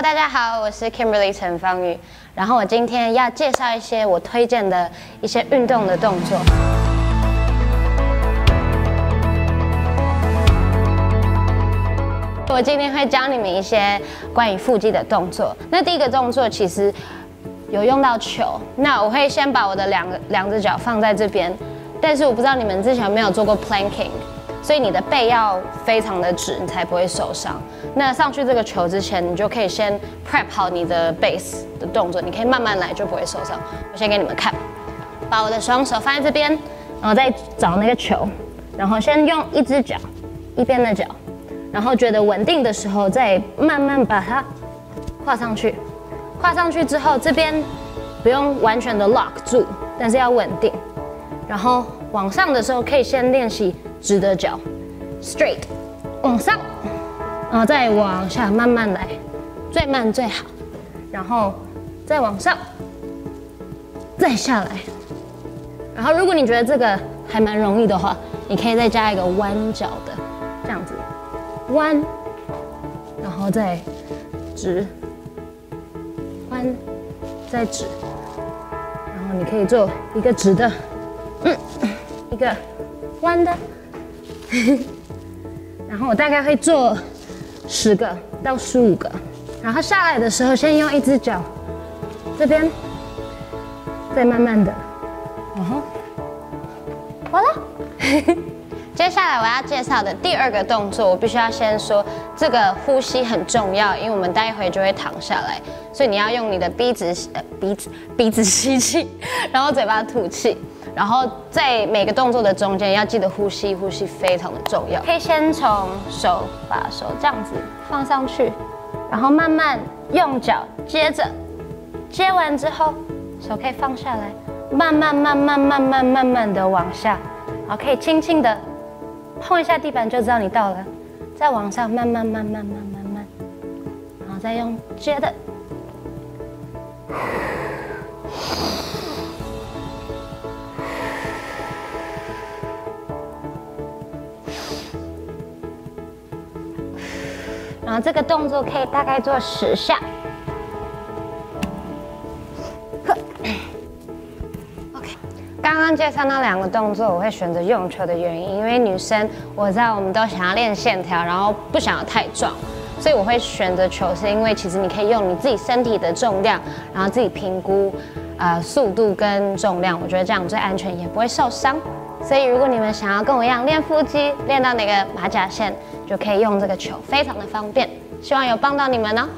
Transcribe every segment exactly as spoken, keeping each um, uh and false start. Hello， 大家好，我是 Kimberly 陈芳宇，然后我今天要介绍一些我推荐的一些运动的动作。我今天会教你们一些关于腹肌的动作。那第一个动作其实有用到球，那我会先把我的两个两只脚放在这边，但是我不知道你们之前有没有做过 planking。 所以你的背要非常的直，你才不会受伤。那上去这个球之前，你就可以先 prep 好你的 base 的动作，你可以慢慢来，就不会受伤。我先给你们看，把我的双手放在这边，然后再找那个球，然后先用一只脚，一边的脚，然后觉得稳定的时候，再慢慢把它跨上去。跨上去之后，这边不用完全的 lock 住，但是要稳定。然后往上的时候，可以先练习 直的脚 ，straight， 往上，然后再往下，慢慢来，最慢最好，然后再往上，再下来。然后如果你觉得这个还蛮容易的话，你可以再加一个弯脚的，这样子，弯，然后再直，弯，再直，然后你可以做一个直的，嗯，一个弯的。 然后我大概会做十个到十五个，然后下来的时候先用一只脚这边，再慢慢的，然后完了。接下来我要介绍的第二个动作，我必须要先说这个呼吸很重要，因为我们待会就会躺下来，所以你要用你的鼻子、呃、鼻子鼻子吸气，然后嘴巴吐气。 然后在每个动作的中间要记得呼吸，呼吸非常的重要。可以先从手把手这样子放上去，然后慢慢用脚接着，接完之后手可以放下来，慢慢慢慢慢慢慢慢的往下，然后可以轻轻的碰一下地板就知道你到了，再往上慢慢慢慢慢慢慢，然后再用接的。 然后这个动作可以大概做十下。OK， 刚刚介绍那两个动作，我会选择用球的原因，因为女生我知道我们都想要练线条，然后不想要太壮，所以我会选择球，是因为其实你可以用你自己身体的重量，然后自己评估呃速度跟重量，我觉得这样最安全，也不会受伤。 所以，如果你们想要跟我一样练腹肌，练到那个马甲线，就可以用这个球，非常的方便。希望有帮到你们哦。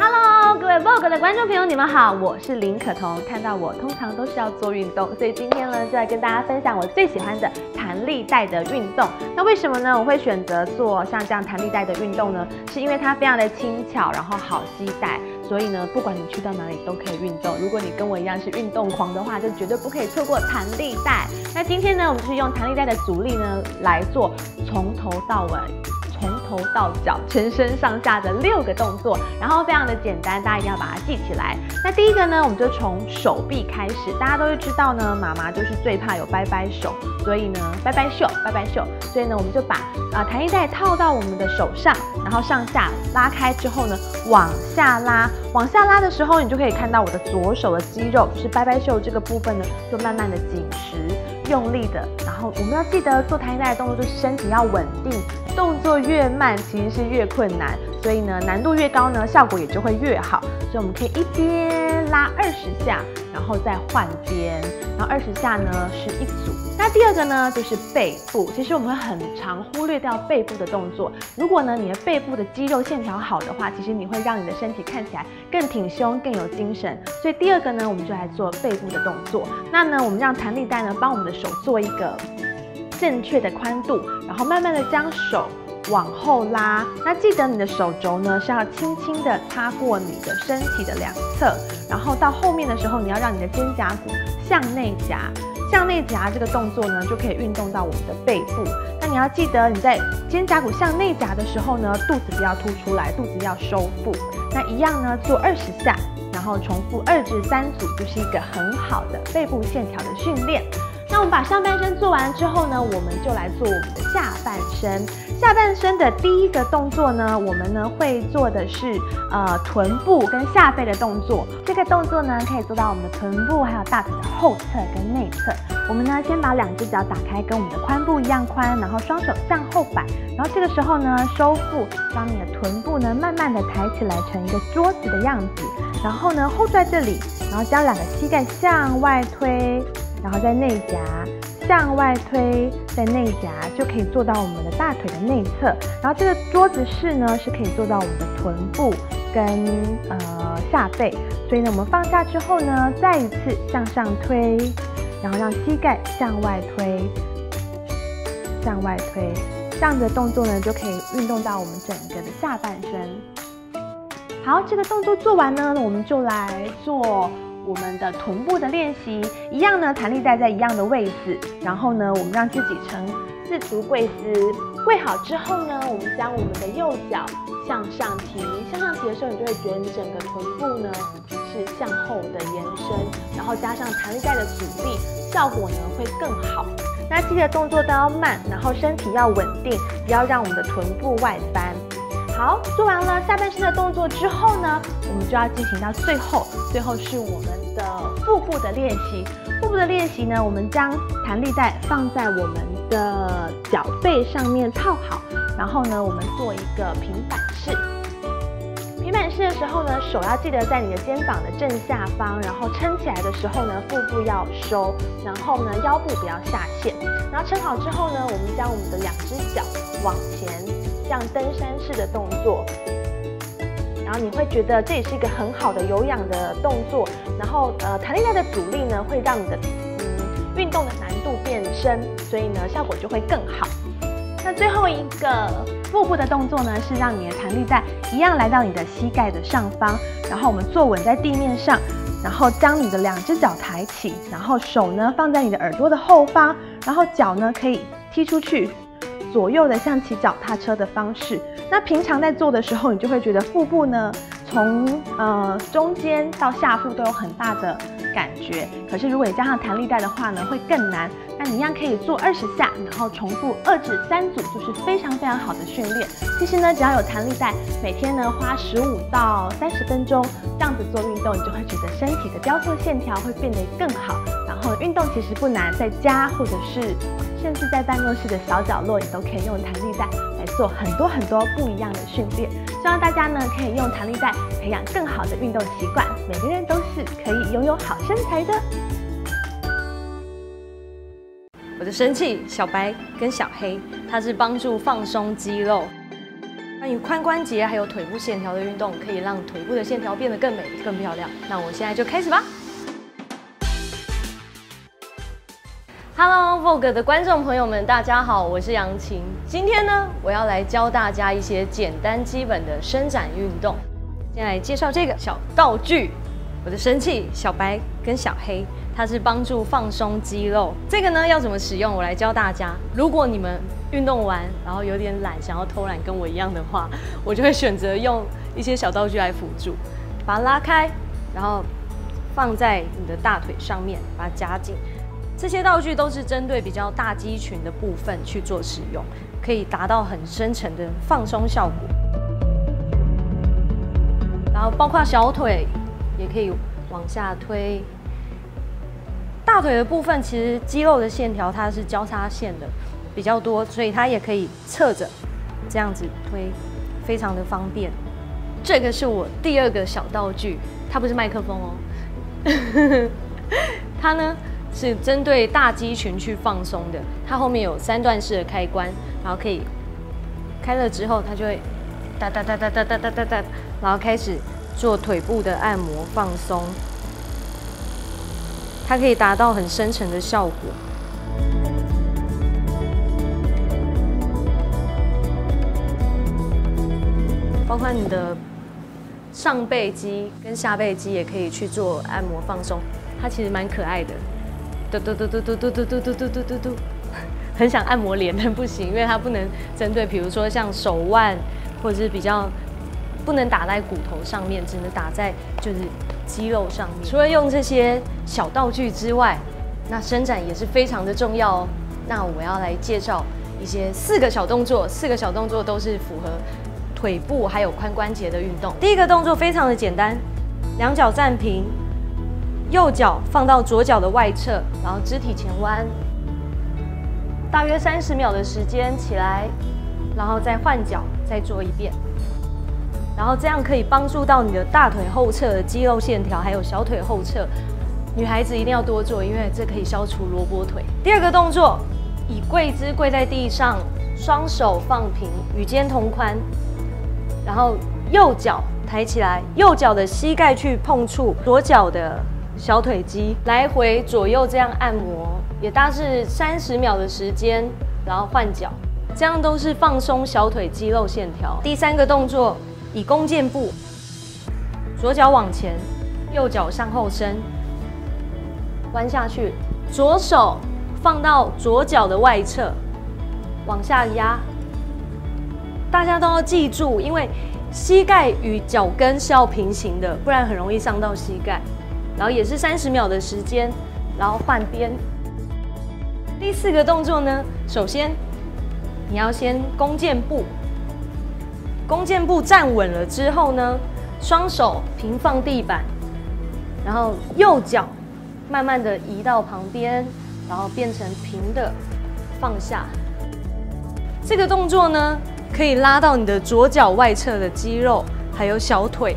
Hello， 各位 Vogue 的观众朋友，你们好，我是林可彤。看到我通常都是要做运动，所以今天呢，就来跟大家分享我最喜欢的弹力带的运动。那为什么呢？我会选择做像这样弹力带的运动呢？是因为它非常的轻巧，然后好携带。 所以呢，不管你去到哪里都可以运动。如果你跟我一样是运动狂的话，就绝对不可以错过弹力带。那今天呢，我们就是用弹力带的阻力呢来做从头到尾、从头到脚、全身上下的六个动作，然后非常的简单，大家一定要把它记起来。那第一个呢，我们就从手臂开始。大家都会知道呢，妈妈就是最怕有拜拜手，所以呢，拜拜袖、拜拜袖。所以呢，我们就把啊、呃、弹力带套到我们的手上，然后上下拉开之后呢，往下拉。 往下拉的时候，你就可以看到我的左手的肌肉，就是拜拜袖这个部分呢，就慢慢的紧实，用力的。然后我们要记得做弹力带的动作，就是身体要稳定，动作越慢其实是越困难，所以呢难度越高呢，效果也就会越好。所以我们可以一边拉二十下，然后再换边，然后二十下呢是一组。 那第二个呢，就是背部。其实我们会很常忽略掉背部的动作。如果呢，你的背部的肌肉线条好的话，其实你会让你的身体看起来更挺胸、更有精神。所以第二个呢，我们就来做背部的动作。那呢，我们让弹力带呢帮我们的手做一个正确的宽度，然后慢慢的将手 往后拉，那记得你的手肘呢是要轻轻的擦过你的身体的两侧，然后到后面的时候，你要让你的肩胛骨向内夹，向内夹这个动作呢就可以运动到我们的背部。那你要记得你在肩胛骨向内夹的时候呢，肚子不要凸出来，肚子要收腹。那一样呢，做二十下，然后重复二至三组，就是一个很好的背部线条的训练。那我们把上半身做完之后呢，我们就来做我们的下半身。下半身的第一个动作呢，我们呢会做的是呃臀部跟下背的动作。这个动作呢可以做到我们的臀部还有大腿的后侧跟内侧。我们呢先把两只脚打开，跟我们的髋部一样宽，然后双手向后摆，然后这个时候呢收腹，让你的臀部呢慢慢的抬起来成一个桌子的样子。然后呢后在这里，然后将两个膝盖向外推。 然后在内夹，向外推，在内夹就可以做到我们的大腿的内侧。然后这个桌子式呢，是可以做到我们的臀部跟呃下背。所以呢，我们放下之后呢，再一次向上推，然后让膝盖向外推，向外推，这样的动作呢，就可以运动到我们整个的下半身。好，这个动作做完呢，我们就来做 我们的臀部的练习一样呢，弹力带在一样的位置，然后呢，我们让自己呈四足跪姿。跪好之后呢，我们将我们的右脚向上提，向上提的时候，你就会觉得你整个臀部呢是向后的延伸，然后加上弹力带的阻力，效果呢会更好。那记得动作都要慢，然后身体要稳定，不要让我们的臀部外翻。 好，做完了下半身的动作之后呢，我们就要进行到最后，最后是我们的腹部的练习。腹部的练习呢，我们将弹力带放在我们的脚背上面套好，然后呢，我们做一个平板式。平板式的时候呢，手要记得在你的肩膀的正下方，然后撑起来的时候呢，腹部要收，然后呢，腰部不要下陷。然后撑好之后呢，我们将我们的两只脚往前。 像登山式的动作，然后你会觉得这也是一个很好的有氧的动作。然后呃，弹力带的阻力呢，会让你的嗯运动的难度变深，所以呢效果就会更好。那最后一个腹部的动作呢，是让你的弹力带一样来到你的膝盖的上方，然后我们坐稳在地面上，然后将你的两只脚抬起，然后手呢放在你的耳朵的后方，然后脚呢可以踢出去。 左右的像骑脚踏车的方式，那平常在做的时候，你就会觉得腹部呢，从呃中间到下腹都有很大的感觉。可是如果你加上弹力带的话呢，会更难。那你一样可以做二十下，然后重复二至三组，就是非常非常好的训练。其实呢，只要有弹力带，每天呢花十五到三十分钟这样子做运动，你就会觉得身体的雕塑线条会变得更好。然后运动其实不难，在家或者是 甚至在办公室的小角落，你都可以用弹力带来做很多很多不一样的训练。希望大家呢可以用弹力带培养更好的运动习惯，每个人都是可以拥有好身材的。我的神器小白跟小黑，它是帮助放松肌肉。关于髋关节还有腿部线条的运动，可以让腿部的线条变得更美、更漂亮。那我现在就开始吧。 Hello Vogue 的观众朋友们，大家好，我是杨晴。今天呢，我要来教大家一些简单基本的伸展运动。先来介绍这个小道具，我的神器小白跟小黑，它是帮助放松肌肉。这个呢要怎么使用，我来教大家。如果你们运动完，然后有点懒，想要偷懒跟我一样的话，我就会选择用一些小道具来辅助，把它拉开，然后放在你的大腿上面，把它夹紧。 这些道具都是针对比较大肌群的部分去做使用，可以达到很深层的放松效果。然后包括小腿也可以往下推，大腿的部分其实肌肉的线条它是交叉线的比较多，所以它也可以侧着这样子推，非常的方便。这个是我第二个小道具，它不是麦克风哦，它呢 是针对大肌群去放松的，它后面有三段式的开关，然后可以开了之后，它就会哒哒哒哒哒哒哒哒哒，然后开始做腿部的按摩放松，它可以达到很深层的效果。包括你的上背肌跟下背肌也可以去做按摩放松，它其实蛮可爱的。 嘟嘟嘟嘟嘟嘟嘟嘟嘟嘟嘟嘟，很想按摩脸，但不行，因为它不能针对，比如说像手腕，或者是比较不能打在骨头上面，只能打在就是肌肉上面。除了用这些小道具之外，那伸展也是非常的重要哦。那我要来介绍一些四个小动作，四个小动作都是符合腿部还有髋关节的运动。第一个动作非常的简单，两脚站平，右脚放到左脚的外侧，然后肢体前弯，大约三十秒的时间起来，然后再换脚再做一遍。 然后这样可以帮助到你的大腿后侧的肌肉线条，还有小腿后侧。女孩子一定要多做，因为这可以消除萝卜腿。第二个动作，以跪姿跪在地上，双手放平，与肩同宽，然后右脚抬起来，右脚的膝盖去碰触左脚的小腿肌，来回左右这样按摩，也大致三十秒的时间，然后换脚，这样都是放松小腿肌肉线条。第三个动作。 以弓箭步，左脚往前，右脚向后伸，弯下去，左手放到左脚的外侧，往下压。大家都要记住，因为膝盖与脚跟是要平行的，不然很容易伤到膝盖。然后也是三十秒的时间，然后换边。第四个动作呢，首先你要先弓箭步。 弓箭步站稳了之后呢，双手平放地板，然后右脚慢慢的移到旁边，然后变成平的放下。这个动作呢，可以拉到你的左脚外侧的肌肉，还有小腿，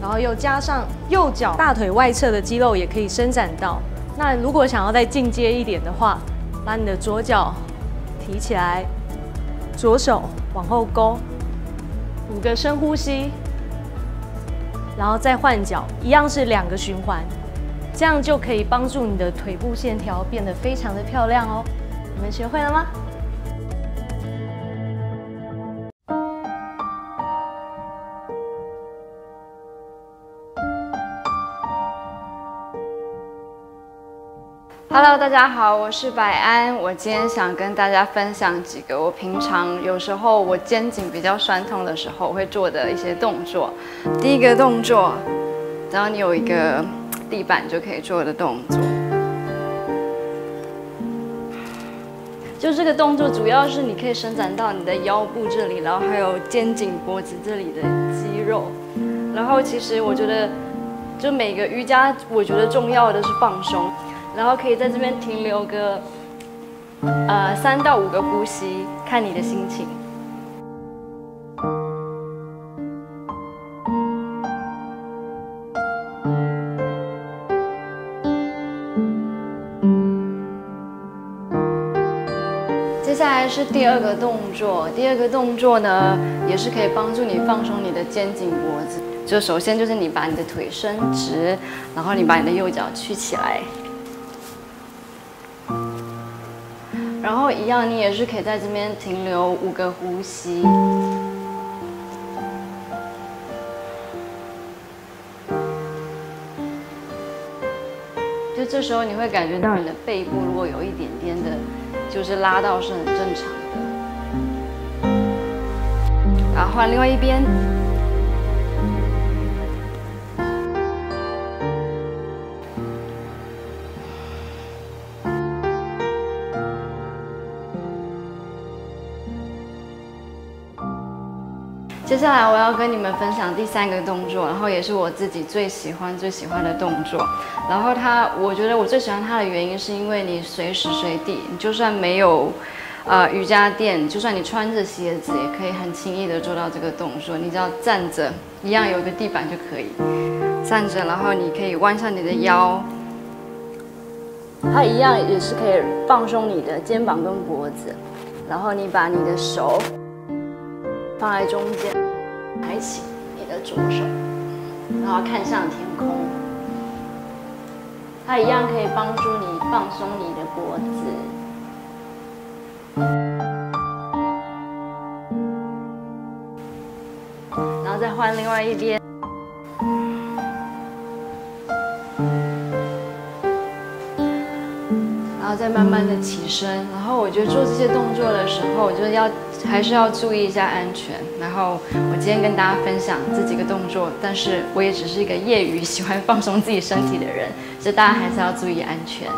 然后又加上右脚大腿外侧的肌肉也可以伸展到。那如果想要再进阶一点的话，把你的左脚提起来，左手往后勾。 五个深呼吸，然后再换脚，一样是两个循环，这样就可以帮助你的腿部线条变得非常的漂亮哦。你们学会了吗？Hello， 大家好，我是百安。我今天想跟大家分享几个我平常有时候我肩颈比较酸痛的时候会做的一些动作。第一个动作，只要你有一个地板就可以做的动作，就这个动作主要是你可以伸展到你的腰部这里，然后还有肩颈、脖子这里的肌肉。然后其实我觉得，就每个瑜伽，我觉得重要的是放松。 然后可以在这边停留个，呃，三到五个呼吸，看你的心情。接下来是第二个动作，第二个动作呢，也是可以帮助你放松你的肩颈、脖子。就首先就是你把你的腿伸直，然后你把你的右脚屈起来。 然后一样，你也是可以在这边停留五个呼吸。就这时候你会感觉到你的背部如果有一点点的，就是拉到是很正常的。然后换另外一边。 接下来我要跟你们分享第三个动作，然后也是我自己最喜欢最喜欢的动作。然后它，我觉得我最喜欢它的原因是因为你随时随地，你就算没有，呃，瑜伽垫，就算你穿着鞋子，也可以很轻易的做到这个动作。你只要站着，一样有一个地板就可以站着，然后你可以弯下你的腰，它一样也是可以放松你的肩膀跟脖子，然后你把你的手。 放在中间，抬起你的左手，然后看向天空。它一样可以帮助你放松你的脖子。然后再换另外一边。然后再慢慢的起身。然后我觉得做这些动作的时候，就是要。 还是要注意一下安全。然后我今天跟大家分享这几个动作，但是我也只是一个业余喜欢放松自己身体的人，所以大家还是要注意安全。